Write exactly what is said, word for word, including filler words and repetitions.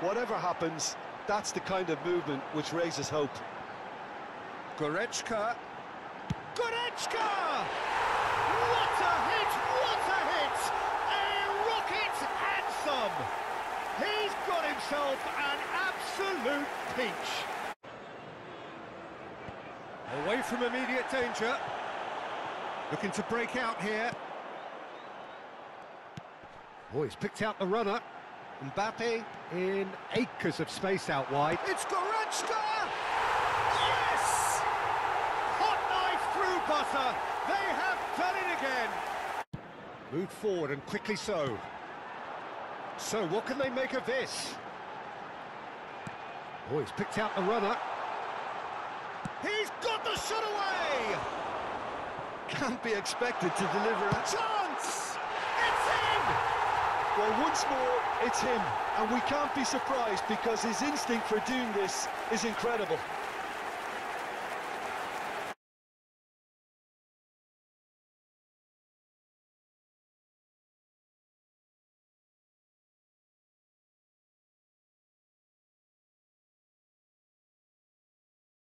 Whatever happens, that's the kind of movement which raises hope. Goretzka. Goretzka! What a hit! What a hit! A rocket anthem! He's got himself an absolute peach. Away from immediate danger. Looking to break out here. Oh, he's picked out the runner. Mbappe in acres of space out wide. It's Goretzka! Yes! Hot knife through butter. They have done it again. Moved forward and quickly so. So what can they make of this? Oh, he's picked out the runner. He's got the shot away. Can't be expected to deliver a chance. It's in. Well, once more, it's him, and we can't be surprised because his instinct for doing this is incredible.